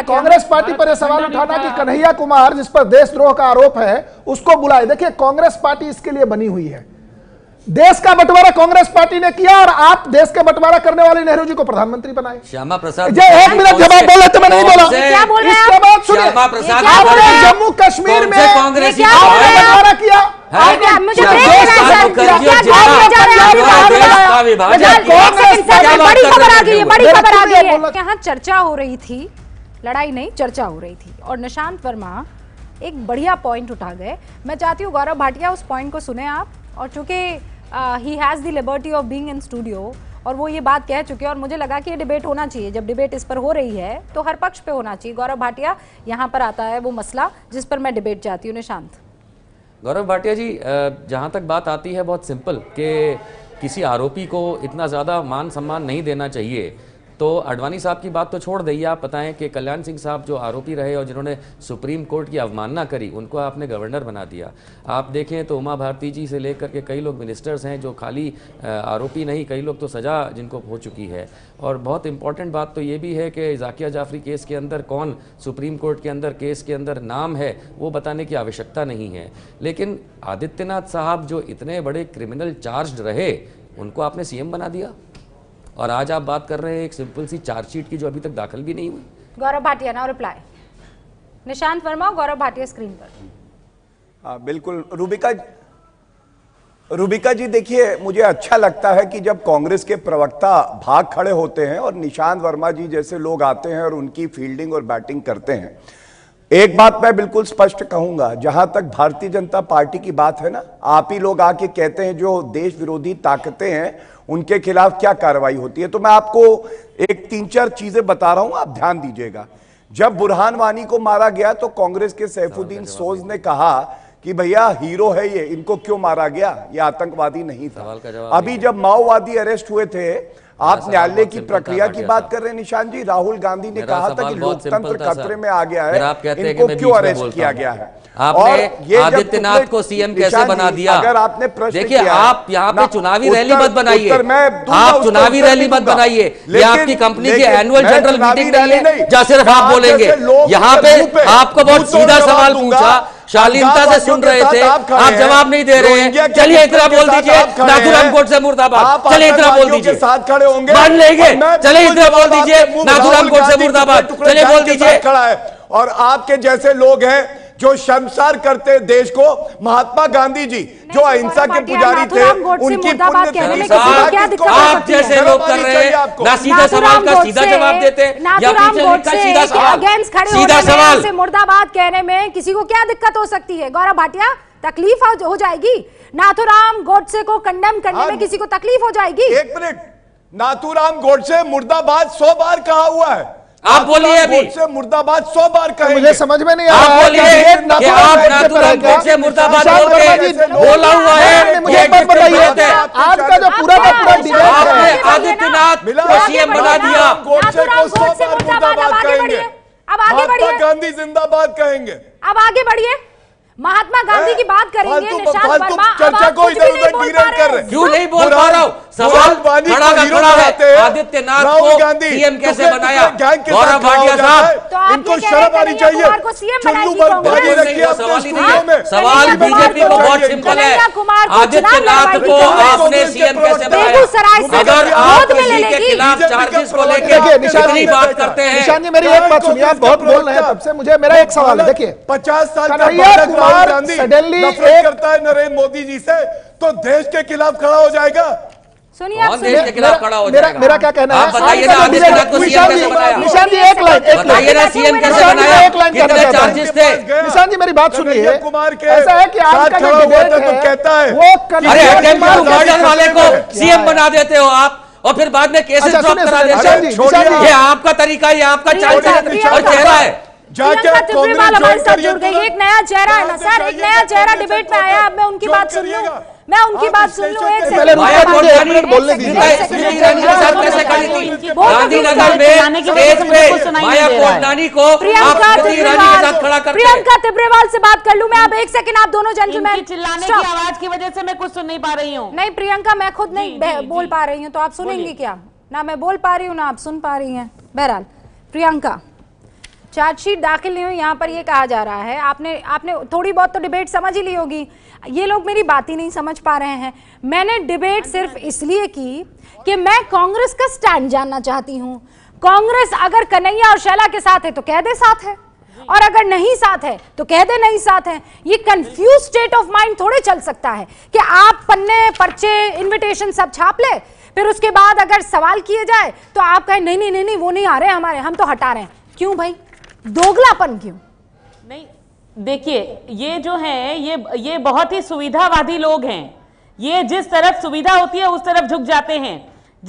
कांग्रेस पार्टी पर यह सवाल उठाना कि कन्हैया कुमार जिस पर देशद्रोह का आरोप है उसको बुलाए। देखिए, कांग्रेस पार्टी इसके लिए बनी हुई है। देश का बंटवारा कांग्रेस पार्टी ने किया और आप देश का बंटवारा करने वाले नेहरू जी को प्रधानमंत्री बनाए। श्यामा प्रसाद, एक मिनट जवाब बोले तो मैं नहीं बोला। इसके बाद सुनिए, आपने जम्मू कश्मीर में बंटवारा किया, यहाँ चर्चा हो रही थी, लड़ाई नहीं चर्चा हो रही थी। और निशांत वर्मा एक बढ़िया पॉइंट उठा गए। मैं चाहती हूँ गौरव भाटिया उस पॉइंट को सुने आप, और चूंकि he has the liberty of being in studio और वो ये बात कह चुके हैं, और मुझे लगा कि ये डिबेट होना चाहिए। जब डिबेट इस पर हो रही है तो हर पक्ष पे होना चाहिए। गौरव भाटिया, यहाँ पर आता है वो मसला जिस पर मैं डिबेट चाहती हूँ। निशांत, गौरव भाटिया जी, जहाँ तक बात आती है बहुत सिंपल कि किसी आरोपी को इतना ज़्यादा मान सम्मान नहीं देना चाहिए। तो अडवाणी साहब की बात तो छोड़ दीजिए, आप बताएं कि कल्याण सिंह साहब जो आरोपी रहे और जिन्होंने सुप्रीम कोर्ट की अवमानना करी, उनको आपने गवर्नर बना दिया। आप देखें तो उमा भारती जी से लेकर के कई लोग मिनिस्टर्स हैं जो खाली आरोपी नहीं, कई लोग तो सज़ा जिनको हो चुकी है। और बहुत इंपॉर्टेंट बात तो ये भी है कि जाकिया जाफरी केस के अंदर कौन सुप्रीम कोर्ट के अंदर केस के अंदर नाम है वो बताने की आवश्यकता नहीं है। लेकिन आदित्यनाथ साहब जो इतने बड़े क्रिमिनल चार्ज रहे, उनको आपने सीएम बना दिया, और आज आप बात कर रहे हैं एक सिंपल सी चार्जशीट की जो अभी तक दाखिल भी नहीं हुई। गौरव भाटिया ना रिप्लाई, निशांत वर्मा, गौरव भाटिया स्क्रीन पर। आ, बिल्कुल रूबिका, रूबिका जी, देखिए मुझे अच्छा लगता है कि जब कांग्रेस के प्रवक्ता भाग खड़े होते हैं और निशांत वर्मा जी जैसे लोग आते हैं और उनकी फील्डिंग और बैटिंग करते हैं। एक बात मैं बिल्कुल स्पष्ट कहूंगा, जहां तक भारतीय जनता पार्टी की बात है ना, आप ही लोग आके कहते हैं जो देश विरोधी ताकतें हैं उनके खिलाफ क्या कार्रवाई होती है। तो मैं आपको एक तीन चार चीजें बता रहा हूं, आप ध्यान दीजिएगा। जब बुरहान वानी को मारा गया तो कांग्रेस के सैफुद्दीन सोज ने कहा कि भैया हीरो है ये, इनको क्यों मारा गया, ये आतंकवादी नहीं था। अभी जब माओवादी अरेस्ट हुए थे, आप न्यायालय की प्रक्रिया की बात कर रहे हैं निशांत जी, राहुल गांधी ने कहा था कि लोकतंत्र खतरे में आ गया है, इनको क्यों अरेस्ट किया गया है। आपने आदित्यनाथ को सीएम कैसे बना दिया? अगर आपने प्रश्न देखिए, आप यहाँ पे चुनावी रैली मत बनाइए, आप चुनावी रैली मत बनाइए, ये आपकी कंपनी की एनुअल जनरल मीटिंग नहीं है जहाँ सिर्फ आप बोलेंगे। यहाँ पे आपको बहुत सीधा सवाल पूछा, शालीनता से सुन रहे थे, आप जवाब नहीं दे रहे हैं। चलिए इतना बोल दीजिए, नाथुराम कोर्ट से मुर्दाबाद, चलिए इतना बोल दीजिए, साथ खड़े होंगे मान लेंगे, चलिए इतना बोल दीजिए, नाथुराम कोर्ट से मुर्दाबाद, चलिए बोल दीजिए। खड़ा है और आपके जैसे लोग हैं जो शमशार करते देश को, महात्मा गांधी जी जो अहिंसा के पुजारी थे, उनकी आप जैसे लोग कर रहे हैं ना, सीधा सवाल का सीधा जवाब देते हैं या पीछे उनका सीधा सवाल, सीधा सवाल मुर्दाबाद कहने में किसी को क्या दिक्कत हो सकती है? गौरव भाटिया, तकलीफ हो जाएगी नाथुराम गोडसे को कंडेम करने में, किसी को तकलीफ हो जाएगी? एक मिनट, नाथुराम गोडसे मुर्दाबाद सौ बार कहा हुआ है, आप बोलिए अभी से मुर्दाबाद सौ बार कहेंगे। मुझे समझ में नहीं आ रहा, आप बोलिए आप नाथुराम गोडसे मुर्दाबाद बोला हुआ है, मुझे बताइए आपका जो पूरा का पूरा डिबेट है, आदित्यनाथ को सीएम बना दिया, गोडसे को सौ बार मुर्दाबाद कहेंगे, महात्मा गांधी जिंदाबाद कहेंगे। अब आगे बढ़िए, महात्मा गांधी की बात करेंगे, निशांत वर्मा चर्चा को इधर उधर डिरेक्ट कर रहे हैं, क्यों नहीं बोल पा रहा हूँ? सवाल खड़ा का खड़ा है, आदित्यनाथ को सीएम कैसे बनाया? गौरव भाटिया साहब, इनको शर्म आनी चाहिए, चुल्लू पर भारी रखिए अपने स्टूडियो में। सवाल बीजेपी को बहुत सिंपल है, आदित्यनाथ को आपने सीएम कैसे बनाया? अगर आप किसी के खिलाफ चार्जेस को लेकर कितनी बात करते हैं। निशांत जी, मेरी एक बात सुनिए, आप बहुत बोल रहे हैं तब से, मुझे मेरा एक सवाल है, देखिए पचास साल का सडनली नफरत करता है नरेंद्र मोदी जी से, तो देश के खिलाफ खड़ा हो जाएगा? सुनिए आप, देश के खिलाफ खड़ा हो जाएगा, मेरा क्या कहना है? बताइए ना आदित्यनाथ को सीएम कैसे बनाया? निशांत जी एक लाइन, एक लाइन, सीएम कैसे बनाया? कितने चार्जेस थे? निशांत जी मेरी बात सुनिए, ऐसा है कि आपका जो डिबेट है कहता है वो मर्डर वाले को सीएम बना देते हो आप, और फिर बाद में केसेस ड्रॉप करा देते हो, ये आपका तरीका, ये आपका चार्ज और चेहरा है। प्रियंका त्रिब्रेवाल हमारे साथ जुड़ गई, एक नया चेहरा है ना सर, एक नया चेहरा डिबेट में आया। अब मैं उनकी बात सुन लूं, मैं उनकी बात सुन लूं एक सेकंड बोलने दीजिए। गांधीनगर में स्टेज पे माया कोडनानी को प्रियंका त्रिब्रेवाल प्रियंका त्रिब्रेवाल से बात कर लूं मैं, अब एक सेकंड, आप दोनों जेंटलमैन। चिल्लाने की आवाज की वजह से मैं कुछ सुन नहीं पा रही हूँ। नहीं प्रियंका, मैं खुद नहीं बोल पा रही हूँ तो आप सुनेंगी क्या? ना मैं बोल पा रही हूँ ना आप सुन पा रही है। बहरहाल प्रियंका, चार्जशीट दाखिल नहीं हुई, यहाँ पर ये कहा जा रहा है, आपने आपने थोड़ी बहुत तो डिबेट समझ ही ली होगी। ये लोग मेरी बात ही नहीं समझ पा रहे हैं। मैंने डिबेट सिर्फ इसलिए की कि मैं कांग्रेस का स्टैंड जानना चाहती हूँ। कांग्रेस अगर कन्हैया और शैला के साथ है तो कह दे साथ है, और अगर नहीं साथ है तो कह दे नहीं साथ है। ये कंफ्यूज स्टेट ऑफ माइंड थोड़े चल सकता है कि आप पन्ने पर्चे इन्विटेशन सब छाप ले, फिर उसके बाद अगर सवाल किए जाए तो आप कहें नहीं नहीं नहीं वो नहीं आ रहे हमारे, हम तो हटा रहे हैं। क्यों भाई, दोगलापन क्यों? नहीं देखिए, ये जो है ये ये बहुत ही सुविधावादी लोग हैं, ये जिस तरफ सुविधा होती है उस तरफ झुक जाते हैं।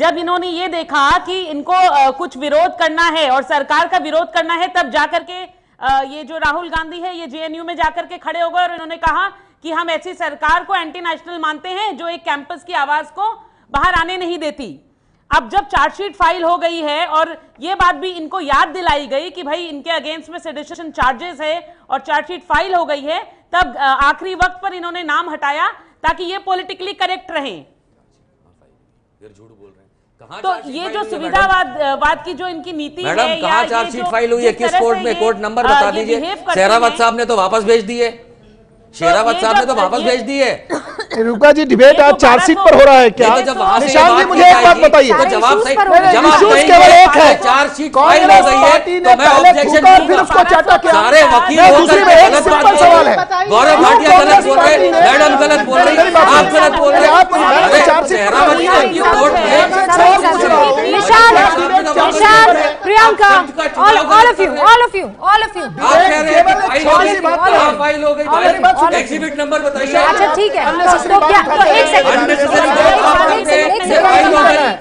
जब इन्होंने ये देखा कि इनको आ, कुछ विरोध करना है और सरकार का विरोध करना है, तब जाकर के आ, ये जो राहुल गांधी है ये जेएनयू में जाकर के खड़े हो गए और इन्होंने कहा कि हम ऐसी सरकार को एंटी नेशनल मानते हैं जो एक कैंपस की आवाज को बाहर आने नहीं देती। अब जब चार्जशीट फाइल हो गई है और ये बात भी इनको याद दिलाई गई कि भाई इनके अगेंस्ट में सेडिशन चार्जेस है और चार्जशीट फाइल हो गई है, तब आखिरी वक्त पर इन्होंने नाम हटाया ताकि ये पॉलिटिकली करेक्ट रहें। तो ये जो सुविधावाद वाद की जो इनकी नीति है, मैडम कहां चार्जशीट फाइल हुई है, किस कोर्ट में, कोर्ट नंबर बता दीजिए। शेरावत साहब ने तो वापस भेज दिए, शेरावत साहब ने तो वापस भेज दिए। रुका जी, डिबेट आज चार्जशीट पर हो रहा है क्या? निशान जी मुझे एक बात बताइए, केवल एक है कांग्रेस पार्टी ने पहले फूका और फिर उसको चाटा किया। दूसरी में एक सिंपल सवाल है, कांग्रेस पार्टी ने आप chargesheet Priyanka all of you all of you all of you exhibit number बताइए। अच्छा ठीक है, तो क्या एक सेकंड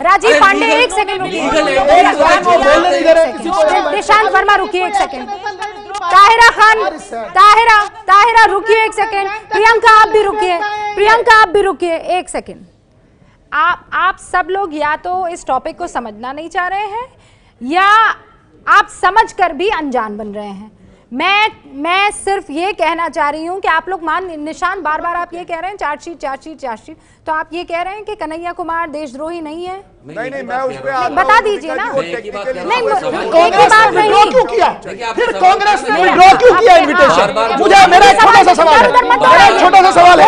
राजीव पांडे एक सेकंड रुकिए, निशांत वर्मा रुकिए एक सेकंड, ताहिरा खान ताहिरा ताहिरा रुकिए एक सेकंड, प्रियंका आप भी रुकिए, प्रियंका आप भी रुकिए एक सेकंड। आप आप सब लोग या तो इस टॉपिक को समझना नहीं चाह रहे हैं या आप समझकर भी अनजान बन रहे हैं। मैं मैं सिर्फ ये कहना चाह रही हूँ कि आप लोग मान निशान बार बार आप ये कह रहे हैं चार्जशीट चार्जशीट चार्जशीट, तो आप ये कह रहे हैं कि कन्हैया कुमार देशद्रोही नहीं है? नहीं नहीं, मैं उस पर बता दीजिए ना, फिर कांग्रेस ने विड्रॉ क्यों किया इनविटेशन? मुझे मेरा छोटा सा सवाल है, छोटा सा सवाल है,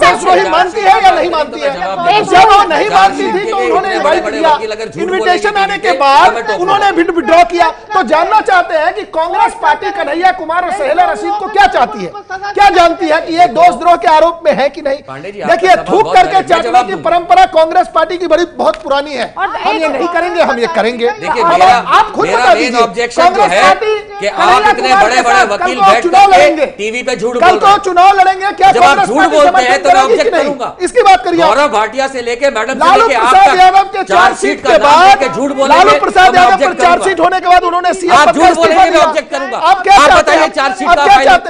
देशद्रोही मानती है या नहीं मानती है? जब वो नहीं मानती थी तो उन्होंने इनवाइट किया, इन्विटेशन आने के बाद उन्होंने विड्रॉ किया। तो जानना चाहते हैं कि कांग्रेस पार्टी कन्हैया कुमार और शहला रशीद को क्या चाहती है, क्या जानती है कि ये दोषद्रोह के आरोप में है कि नहीं? देखिए थूक करके चाटने की परंपरा कांग्रेस पार्टी की बड़ी बहुत पुरानी है, हम ये नहीं करेंगे, हम ये करेंगे। आप खुद बता दीजिए कांग्रेस पार्टी कि आप इतने बड़े बड़े वकील बैठ के टीवी पे झूठ बोल रहे हैं, चुनाव लड़ेंगे क्या? जब आप झूठ बोलते हैं तो मैं ऑब्जेक्ट करूंगा, इसकी बात करिए। गौरव भाटिया से लेके मैडम से लेके आप यादव के चार्जशीट के बाद झूठ बोल रहे हैं, लालू प्रसाद यादव पर चार्जशीट होने के बाद उन्होंने सीएम पर झूठ बोलने में ऑब्जेक्ट करूंगा। आप क्या बताइए चार्जशीट का फाइल आप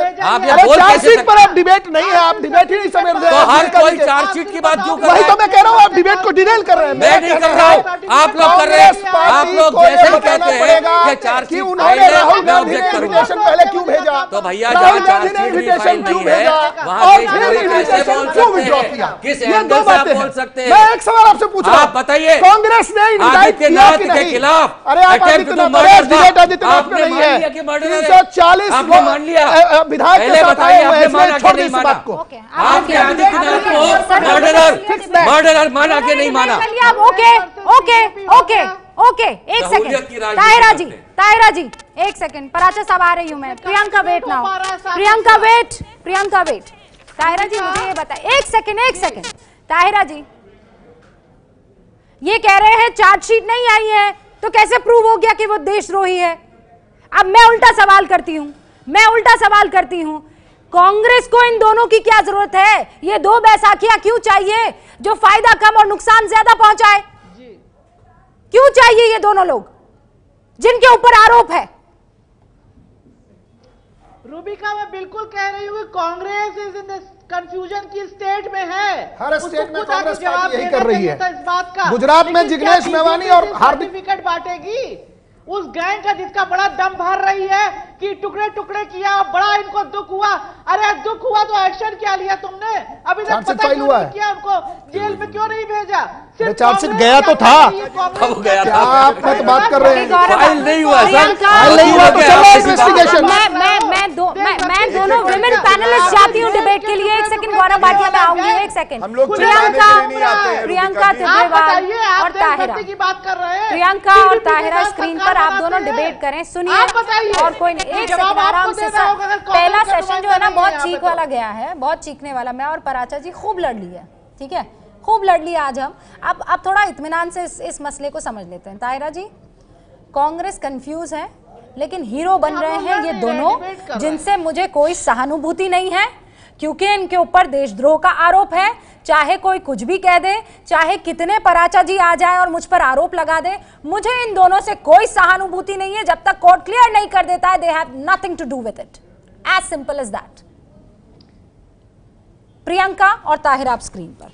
ये बोल कैसे सकते हैं? पर आप डिबेट नहीं है, आप डिबेट ही नहीं समझ रहे हैं, हर कोई चार्जशीट की बात क्यों कर रहा है? वही तो मैं कह रहा हूं, आप डिबेट को डिटेल कर रहे हैं। मैं नहीं कर रहा हूं, आप लोग कर रहे हैं। आप लोग जैसे ही कहते हैं कि चार्जशीट उन्होंने राहुल इन्विटेशन पहले क्यों भेजा? तो भैया इन्विटेशन क्यों भेजा और फिर इन्विटेशन क्यों विड्रॉ किया? किस एंगल से आप बोल सकते हैं? मैं एक सवाल आपसे पूछ रहा हूं, आप बताइए कांग्रेस ने इनवाइट किया कि नहीं? खिलाफ अरे आप आदित्यनाथ में नहीं है, तीन सौ चालीस विधायक के साथ आए हैं, छोड़ दी इस बात को। आपने आदित्यनाथ को मर्डरर मर्डरर माना कि नहीं माना? ओके ओके ओके ओके एक सेकंड ताहिरा जी, ताहिरा जी एक सेकंड, पराचा साहब आ रही हूँ मैं, प्रियंका वेट ना हो, प्रियंका वेट प्रियंका वेट ताहिरा जी मुझे ये बताइए एक सेकंड एक सेकंड ताहिरा जी ये कह रहे हैं चार्जशीट नहीं आई है तो कैसे प्रूव हो गया कि वो देशद्रोही है? अब मैं उल्टा सवाल करती हूँ, मैं उल्टा सवाल करती हूँ, कांग्रेस को इन दोनों की क्या जरूरत है? ये दो बैसाखियां क्यों चाहिए जो फायदा कम और नुकसान ज्यादा पहुंचाए? क्यों चाहिए ये दोनों लोग जिनके ऊपर आरोप है? रूबिका मैं बिल्कुल कह रही हूँ कि कांग्रेस इज इन कंफ्यूजन की स्टेट में है, हर स्टेट में कांग्रेस पार्टी यही कर रही है। इस बात का गुजरात में जिग्नेश मेवानी और हार्दिक विकेट बांटेगी उस गैंग का जिसका बड़ा दम भर रही है कि टुकड़े टुकड़े किया, बड़ा इनको दुख हुआ। अरे दुख हुआ तो एक्शन क्या लिया तुमने? अभी तक पता क्यों नहीं किया उनको, जेल में क्यों नहीं भेजा? चार्जशीट गया तो था, अब गया था, आप मत बात कर रहे हैं, फाइल नहीं हुआ सर, फाइल नहीं हुआ तो चलो इन्वेस्टिगेशन। मैं मैं मैं दो मैं मैं दोनों वुमेन पैनलिस्ट चाहती हूं डिबेट के लिए। एक सेकंड गौरव भाटिया पे आऊंगी एक सेकंड, प्रियंका प्रियंका त्रिब्रेवाल और ताहिरा की बात कर रहे हैं, प्रियंका और ताहिरा स्क्रीन पर आप दोनों डिबेट करें, सुनिए और कोई नहीं। एक सेकंड आराम से, पहला सेशन जो है ना बहुत चीख वाला गया है, बहुत चीखने वाला, मैं और पराचा जी खूब लड़ ली है, ठीक है खूब लड़ लिया आज हम। अब अब थोड़ा इत्मीनान से इस, इस मसले को समझ लेते हैं। ताहिरा जी कांग्रेस कंफ्यूज है लेकिन हीरो बन रहे हैं ये दोनों जिनसे मुझे कोई सहानुभूति नहीं है, क्योंकि इनके ऊपर देशद्रोह का आरोप है। चाहे कोई कुछ भी कह दे, चाहे कितने पराचा जी आ जाए और मुझ पर आरोप लगा दे, मुझे इन दोनों से कोई सहानुभूति नहीं है जब तक कोर्ट क्लियर नहीं कर देता है। They have nothing to do with it, as simple as that. Priyanka और ताहिरा आप स्क्रीन पर।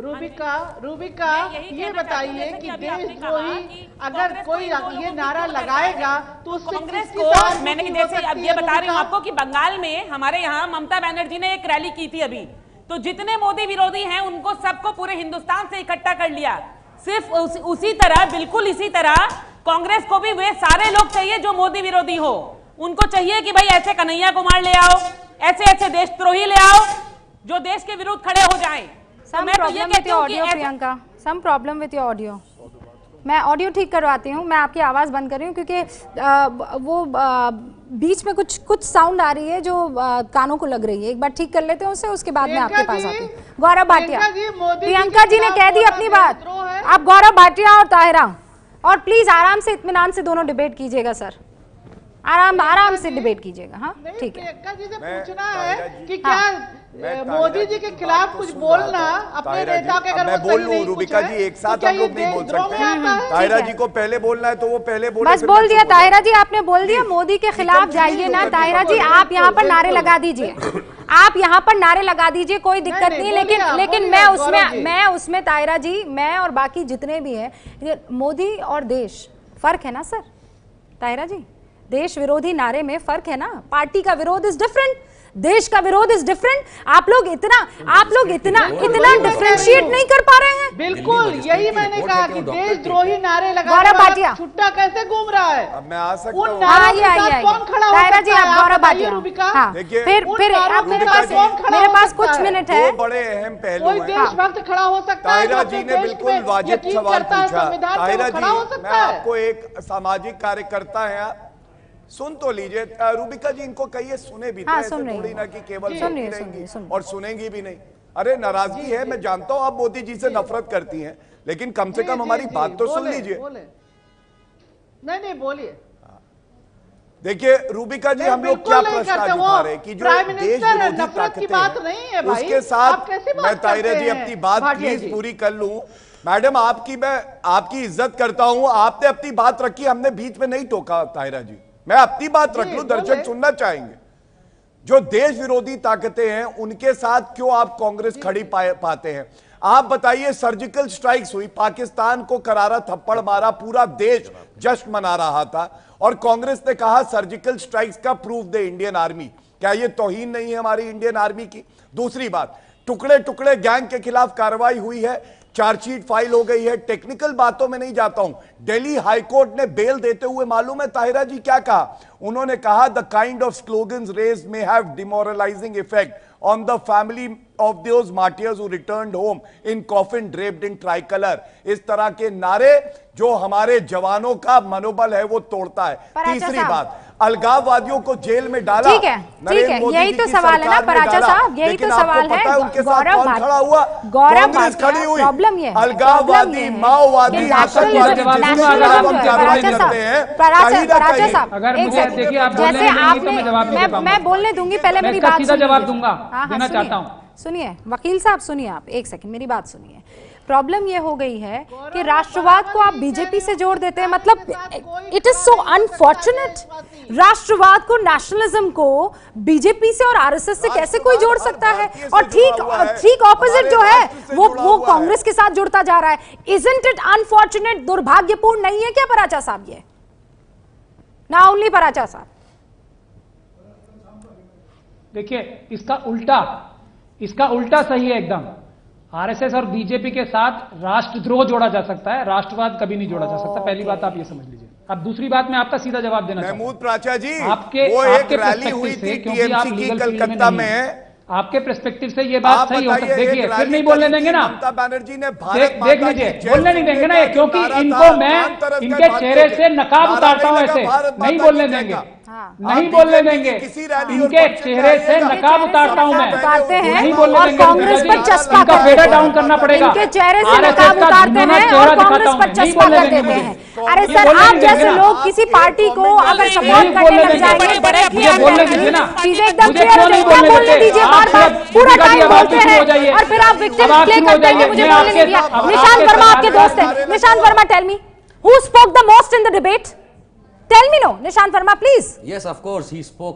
रूबिका रूबिका ये बताइए कि देशद्रोही अगर कोई ये नारा लगाएगा तो उससे कांग्रेस को, मैंने जैसे अब ये बता रही हूँ आपको कि बंगाल में हमारे यहाँ ममता बनर्जी ने एक रैली की थी अभी, तो जितने मोदी विरोधी हैं उनको सबको पूरे हिंदुस्तान से इकट्ठा कर लिया। सिर्फ उस, उसी तरह बिल्कुल इसी तरह कांग्रेस को भी वे सारे लोग चाहिए जो मोदी विरोधी हो, उनको चाहिए कि भाई ऐसे कन्हैया कुमार ले आओ, ऐसे ऐसे देशद्रोही ले आओ जो देश के विरुद्ध खड़े हो जाएं। मैं तो ये कहती हूँ कि Priyanka, some problem with your audio, मैं ऑडियो ठीक करवाती हूँ, मैं आपकी आवाज़ बंद कर रही हूँ क्योंकि वो आ, बीच में कुछ कुछ साउंड आ रही है जो आ, कानों को लग रही है। एक बार ठीक कर लेते हैं उसे, उसके बाद में आपके पास आती हूँ। गौरव भाटिया, प्रियंका जी ने कह दी अपनी बात, आप गौरव भाटिया और ताहिरा, और प्लीज आराम से इत्मीनान से दोनों डिबेट कीजिएगा सर, आराम आराम से डिबेट कीजिएगा। हाँ ठीक है, प्रियंका जी से पूछना है कि क्या मोदी जी के खिलाफ कुछ बोलना अपने नेता के अगर मैं बोल लूं, रूबिका जी एक साथ हम लोग नहीं बोल सकते। ताहिरा जी को पहले बोलना है तो वो पहले बोले, बस बोल दिया ताहिरा जी, आपने बोल दिया मोदी के खिलाफ जाइए ना। ताहिरा जी आप यहाँ पर नारे लगा दीजिए, आप यहाँ पर नारे लगा दीजिए, कोई दिक्कत नहीं, नहीं लेकिन लेकिन मैं उसमें मैं उसमें ताहिरा जी, मैं और बाकी जितने भी हैं, मोदी और देश फर्क है ना सर। ताहिरा जी देश विरोधी नारे में फर्क है ना, पार्टी का विरोध इज डिफरेंट, देश का विरोध इज डिफरेंट। आप लोग इतना आप लोग इतना इतना डिफरेंशिएट नहीं कर पा रहे हैं। बिल्कुल यही मैंने कहा कि देशद्रोही नारे लगा गौरव भाटिया छुट्टा कैसे घूम रहा है। अब मैं आ सकता हूं ताहिरा जी, आप गौरव भाटिया फिर फिर आप मेरे पास मेरे पास कुछ मिनट है, बड़े अहम पहलू हैं। देशभक्त खड़ा हो सकता है, ताहिरा जी ने बिल्कुल वाजिब सवाल पूछा। ताहिरा जी मैं आपको, एक सामाजिक कार्यकर्ता है आप, सुन तो लीजिए। रूबिका जी इनको कहिए सुने भी, हाँ, सुन थोड़ी ना कि केवल सुनती रहेंगी और सुनेंगी भी नहीं। अरे नाराजगी है, मैं जानता हूँ आप मोदी जी से नफरत करती हैं, लेकिन कम से कम हमारी बात तो सुन लीजिए। नहीं नहीं बोलिए। देखिए रूबिका जी, हम लोग क्या प्रस्ताव उठा रहे कि जो देश विरोधी ताकतें हैं उसके साथ, मैं ताहिरा जी अपनी बात प्लीज पूरी कर लूं। मैडम आपकी मैं आपकी इज्जत करता हूँ, आपने अपनी बात रखी, हमने बीच में नहीं टोका। ताहिरा जी मैं अपनी बात रख लूं, दर्शक सुनना चाहेंगे। जो देश विरोधी ताकतें हैं उनके साथ क्यों आप कांग्रेस खड़ी पाते हैं? आप बताइए, सर्जिकल स्ट्राइक्स हुई, पाकिस्तान को करारा थप्पड़ मारा, पूरा देश जश्न मना रहा था और कांग्रेस ने कहा सर्जिकल स्ट्राइक्स का प्रूफ दे इंडियन आर्मी। क्या ये तौहीन नहीं है हमारी इंडियन आर्मी की? दूसरी बात, टुकड़े टुकड़े गैंग के खिलाफ कार्रवाई हुई है, चार्जशीट फाइल हो गई है। टेक्निकल बातों में नहीं जाता हूं। दिल्ली हाई कोर्ट ने बेल देते हुए मालूम है ताहिरा जी क्या कहा? उन्होंने कहा the kind of slogans raise may have demoralising effect on the family of those martyrs who returned home in coffin draped in tricolour. इस तरह के नारे जो हमारे जवानों का मनोबल है वो तोड़ता है। तीसरी बात, अलगाववादियों को जेल में डाला, ठीक है, ठीक है, यही तो सवाल है ना पराचा साहब, यही तो सवाल है। उनके साथ कौन खड़ा हुआ? कांग्रेस खड़ी हुई। अलगाववादी, माओवादी, आतंकवादी कार्रवाई करते हैं। पराचा साहब जैसे आपने, मैं बोलने दूंगी, पहले मेरी बात जवाब दूंगा देना चाहता हूँ। सुनिए वकील साहब, सुनिए आप एक सेकंड, मेरी बात सुनिए। प्रॉब्लम ये हो गई है कि राष्ट्रवाद को आप बीजेपी से जोड़ देते हैं, मतलब इट इज सो अनफॉर्चुनेट। राष्ट्रवाद को, नेशनलिज्म को बीजेपी से और आरएसएस से कैसे कोई जोड़ सकता है? और ठीक ठीक ऑपोजिट जो है वो वो कांग्रेस के साथ जुड़ता जा रहा है। Isn't it unfortunate? दुर्भाग्यपूर्ण नहीं है क्या पराचा साहब ये? ना ओनली पराचा साहब, देखिए इसका उल्टा इसका उल्टा सही है एकदम। आरएसएस और बीजेपी के साथ राष्ट्रद्रोह जोड़ा जा सकता है, राष्ट्रवाद कभी नहीं जोड़ा जा सकता। पहली बात आप ये समझ लीजिए। अब दूसरी बात मैं आपका सीधा जवाब देना चाहता हूं। महमूद प्राचा जी, आपके वो एक रैली हुई थी टीएमसी की कलकत्ता में, आपके पर्सपेक्टिव से ये बात सही हो सकती है। फिर नहीं बोलने देंगे ना, ममता बनर्जी ने भारत देख लीजिए, बोलने नहीं देंगे ना, क्योंकि इनको मैं इनके चेहरे से नकाब उतारता हूं, ऐसे नहीं बोलने देंगे, नहीं बोलने देंगे, इनके चेहरे से नकाब उतारता हूं मैं, उतारते हैं। और कांग्रेस पर चस्पा का फेडर डाउन करना पड़ेगा, इनके चेहरे से नकाब उतारते हैं और कांग्रेस पर चस्पा कर देते हैं। अरे सर आप जैसे लोग किसी पार्टी को अगर सपोर्ट करने लग जाएंगे, चीजें एकदम क्लियर हो जाएगी। आप बोलने दीजिए, बार बार पूरा टाइम बोलते हैं और फिर आप विक्टिम प्ले करते हैं। मुझे बोलने दीजिए। निशांत वर्मा आपके दोस्त हैं। Nishant Verma, tell me who spoke the most in the debate? Tell me no, Nishant Verma please. Yes of course he spoke.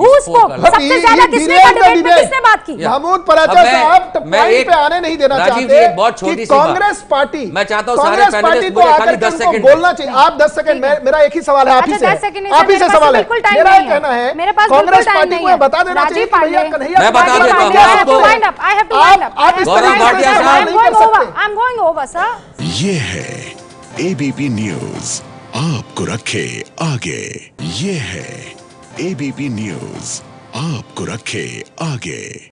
सबसे ज्यादा किसने डिबेट में किसने बात की? महमूद पराचा साहब पे आने नहीं देना चाहते कि कांग्रेस पार्टी, मैं चाहता हूं कांग्रेस पार्टी को आकर उनको बोलना चाहिए। आप दस सेकंड, मेरा एक ही सवाल है आप ही से, आप ही से सवाल है, मेरा ये कहना है कांग्रेस पार्टी को बता देना चाहिए कन्हैया, मैं बता देता हूं आपको। आप इस तरह, ये है एबीपी न्यूज, आपको रखे आगे। ये है एबीपी न्यूज, आपको रखे आगे।